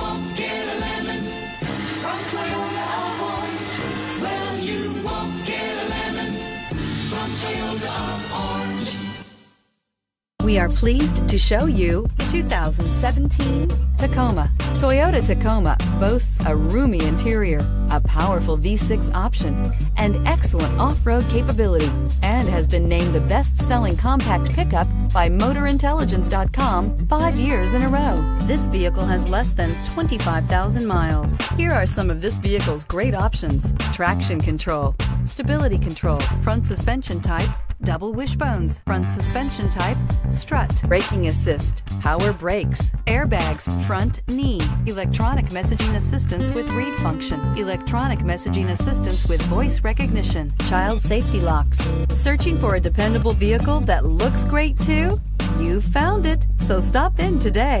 won't get a lemon from Toyota Alphorn. Well, you won't get a lemon from Toyota Alphorn. We are pleased to show you the 2017 Tacoma. Toyota Tacoma boasts a roomy interior, a powerful V6 option, and excellent off-road capability, and has been named the best-selling compact pickup by MotorIntelligence.com 5 years in a row. This vehicle has less than 25,000 miles. Here are some of this vehicle's great options: traction control, stability control, front suspension type, double wishbones, front suspension type, strut, braking assist, power brakes, airbags, front knee, electronic messaging assistance with read function, electronic messaging assistance with voice recognition, child safety locks. Searching for a dependable vehicle that looks great too? You found it, so stop in today.